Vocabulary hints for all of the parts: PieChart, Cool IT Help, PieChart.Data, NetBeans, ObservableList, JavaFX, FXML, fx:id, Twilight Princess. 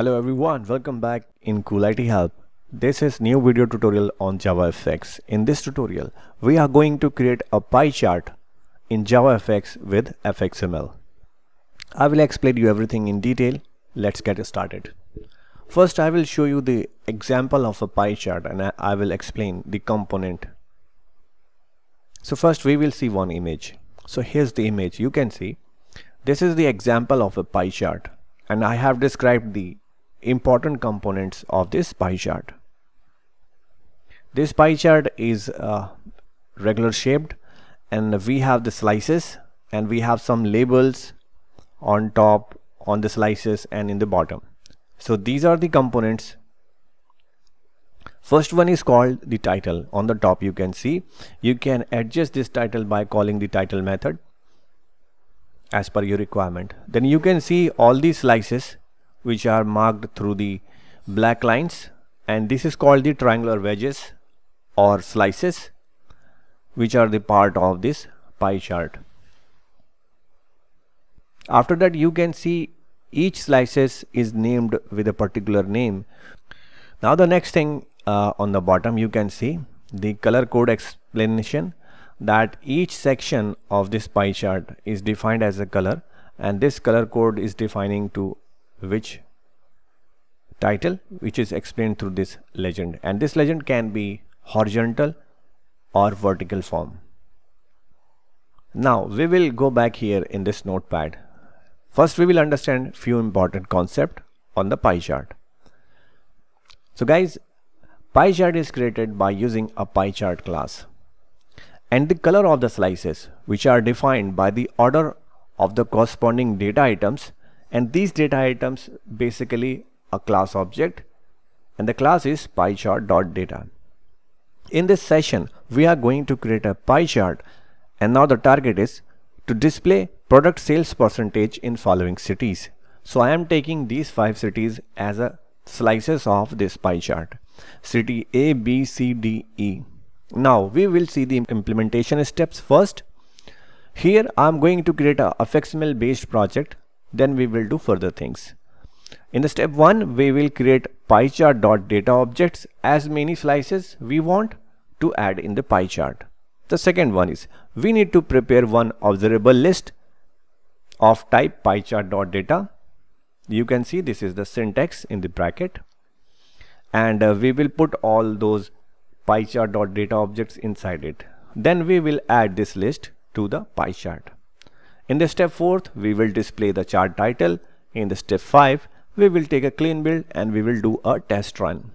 Hello everyone, welcome back in Cool IT Help. This is new video tutorial on JavaFX. In this tutorial, we are going to create a pie chart in JavaFX with FXML. I will explain you everything in detail. Let's get started. First, I will show you the example of a pie chart and I will explain the component. So first we will see one image. So here's the image. You can see this is the example of a pie chart and I have described the important components of this pie chart. This pie chart is regular shaped and we have the slices and we have some labels on top, on the slices and in the bottom. So these are the components. First one is called the title. On the top you can see, you can adjust this title by calling the title method as per your requirement. Then you can see all these slices which are marked through the black lines, and this is called the triangular wedges or slices, which are the part of this pie chart. After that you can see each slices is named with a particular name. Now the next thing, on the bottom you can see the color code explanation, that each section of this pie chart is defined as a color and this color code is defining to which title, which is explained through this legend, and this legend can be horizontal or vertical form. Now we will go back here in this notepad. First we will understand few important concepts on the pie chart. So guys, pie chart is created by using a pie chart class, and the color of the slices, which are defined by the order of the corresponding data items, and these data items basically a class object, and the class is PieChart.data. In this session we are going to create a pie chart, and now the target is to display product sales percentage in following cities. So I am taking these 5 cities as a slices of this pie chart: city A, B, C, D, E. Now we will see the implementation steps first. Here I am going to create a FXML based project, then we will do further things. In the step 1 we will create PieChart.data objects, as many slices we want to add in the pie chart. The second one is we need to prepare one observable list of type PieChart.data. You can see this is the syntax in the bracket, and we will put all those PieChart.data objects inside it. Then we will add this list to the pie chart. In the step 4th, we will display the chart title. In the step 5, we will take a clean build and we will do a test run.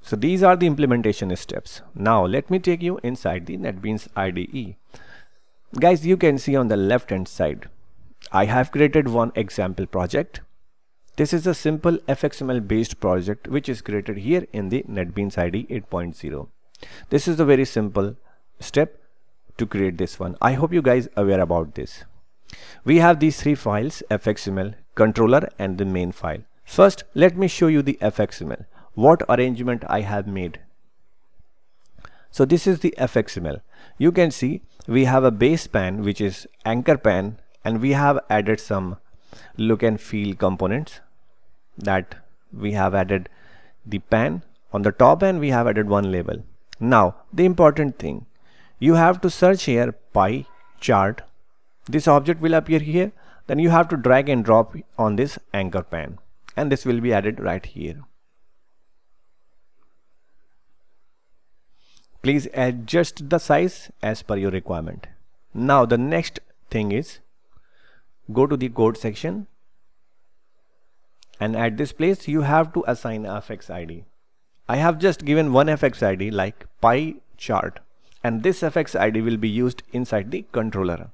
So these are the implementation steps. Now let me take you inside the NetBeans IDE. Guys, you can see on the left hand side, I have created one example project. This is a simple FXML based project which is created here in the NetBeans IDE 8.0. This is a very simple step to create this one. I hope you guys are aware about this. We have these three files: FXML, controller and the main file. First, let me show you the FXML, what arrangement I have made. So this is the FXML. You can see we have a base pan, which is anchor pan, and we have added some look and feel components. That we have added the pan on the top and we have added one label. Now the important thing, you have to search here pie chart. This object will appear here. Then you have to drag and drop on this anchor pan, and this will be added right here. Please adjust the size as per your requirement. Now the next thing is, go to the code section, and at this place you have to assign a fx:id. I have just given one fx:id like pie chart, and this fx:id will be used inside the controller.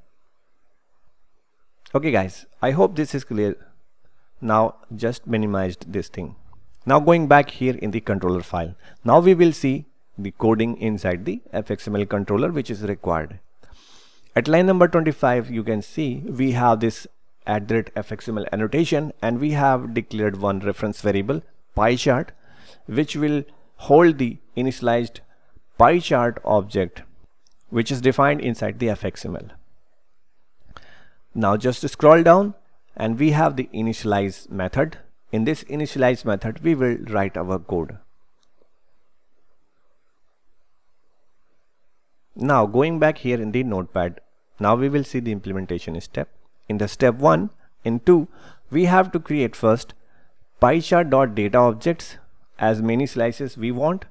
Okay guys, I hope this is clear. Now just minimized this thing. Now going back here in the controller file, now we will see the coding inside the FXML controller which is required. At line number 25 you can see we have this @FXML annotation, and we have declared one reference variable pie chart, which will hold the initialized pie chart object which is defined inside the FXML. Now just scroll down and we have the initialize method. In this initialize method, we will write our code. Now going back here in the notepad, now we will see the implementation step. In the step 1 and 2, we have to create first PieChart.data objects, as many slices we want.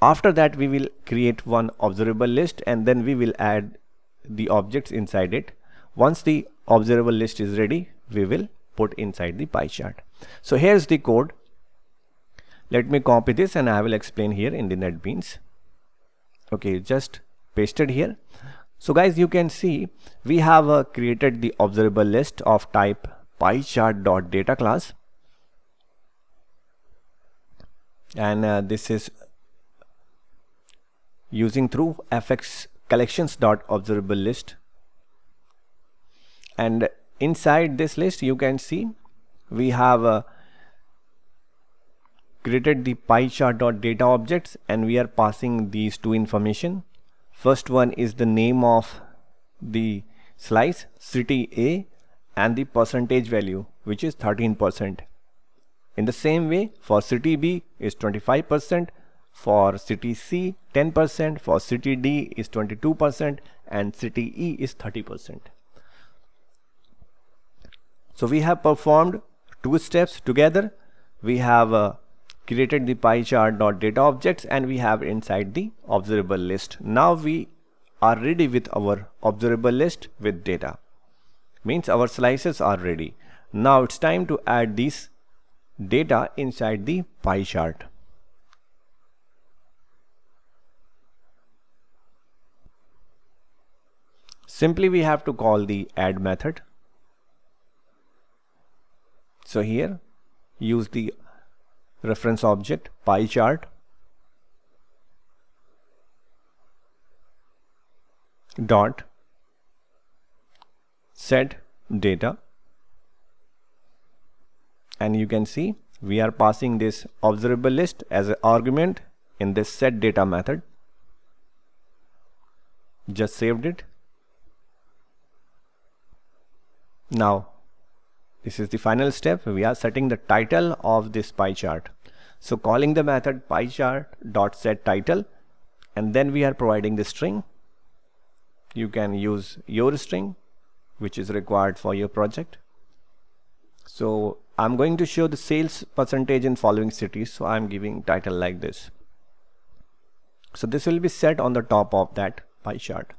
After that, we will create one observable list and then we will add the objects inside it. Once the observable list is ready, we will put inside the pie chart. So here's the code. Let me copy this and I will explain here in the NetBeans. Okay, just pasted here. So guys, you can see we have created the observable list of type PieChart.data class, and this is using through fx collections.observable list, and inside this list you can see we have created the PieChart.data objects, and we are passing these two information. First one is the name of the slice, city A, and the percentage value, which is 13%. In the same way, for city B is 25%, for city C 10%, for city D is 22%, and city E is 30%. So we have performed two steps together. We have created the PieChart.data objects and we have inside the observable list. Now we are ready with our observable list with data. Means our slices are ready. Now it's time to add these data inside the pie chart. Simply we have to call the add method. So here use the reference object pie chart. Dot set data, and you can see we are passing this observable list as an argument in this set data method. Just saved it. Now this is the final step. We are setting the title of this pie chart. So calling the method PieChart.setTitle, and then we are providing the string. You can use your string which is required for your project. So I'm going to show the sales percentage in following cities, so I'm giving title like this. So this will be set on the top of that pie chart.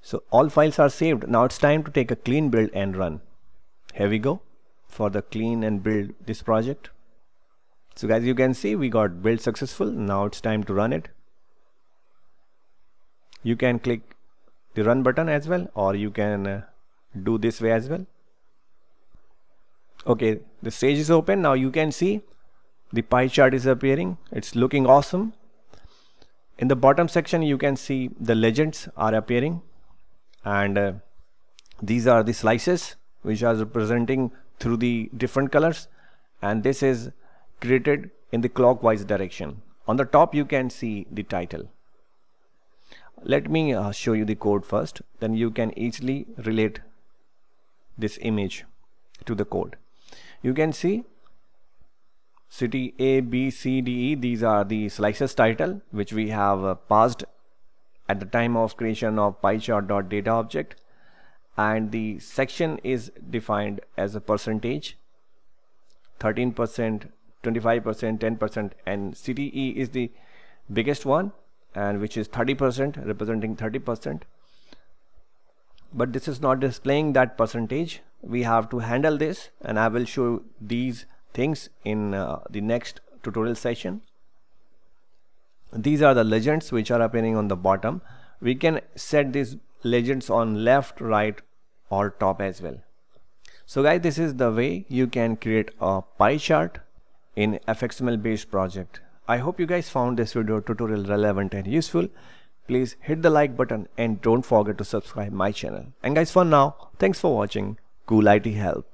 So all files are saved. Now it's time to take a clean build and run. Here we go for the clean and build this project. So guys, you can see we got build successful. Now it's time to run it. You can click the run button as well, or you can do this way as well. Okay, the stage is open. Now you can see the pie chart is appearing. It's looking awesome. In the bottom section you can see the legends are appearing, and these are the slices which are representing through the different colors, and this is created in the clockwise direction. On the top you can see the title. Let me show you the code first, then you can easily relate this image to the code. You can see city A, B, C, D, E. These are the slices title which we have passed at the time of creation of PieChart.data object, and the section is defined as a percentage, 13%, 25%, 10%, and city E is the biggest one, and which is 30%, representing 30%. But this is not displaying that percentage. We have to handle this, and I will show these things in the next tutorial session. These are the legends which are appearing on the bottom. We can set these legends on left, right, or top as well. So guys, this is the way you can create a pie chart in FXML based project. I hope you guys found this video tutorial relevant and useful. Please hit the like button and don't forget to subscribe my channel. And guys, for now, thanks for watching Cool IT Help.